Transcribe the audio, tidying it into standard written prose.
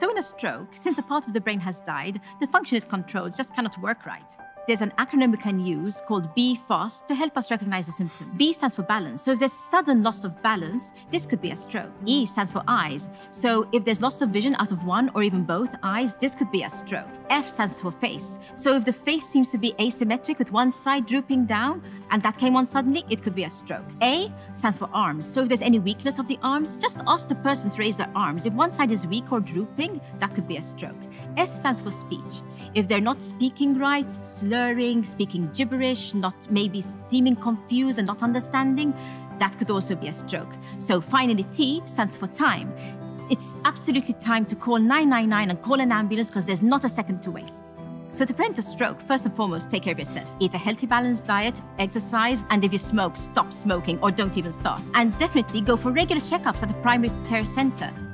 So in a stroke, since a part of the brain has died, the function it controls just cannot work right. There's an acronym we can use called BFAST to help us recognize the symptom. B stands for balance, so if there's sudden loss of balance, this could be a stroke. E stands for eyes, so if there's loss of vision out of one or even both eyes, this could be a stroke. F stands for face, so if the face seems to be asymmetric with one side drooping down and that came on suddenly, it could be a stroke. A stands for arms, so if there's any weakness of the arms, just ask the person to raise their arms. If one side is weak or drooping, that could be a stroke. S stands for speech, if they're not speaking right, slurring, speaking gibberish, not maybe seeming confused and not understanding, that could also be a stroke. So finally, T stands for time. It's absolutely time to call 999 and call an ambulance because there's not a second to waste. So to prevent a stroke, first and foremost, take care of yourself. Eat a healthy, balanced diet, exercise, and if you smoke, stop smoking or don't even start. And definitely go for regular checkups at a primary care center.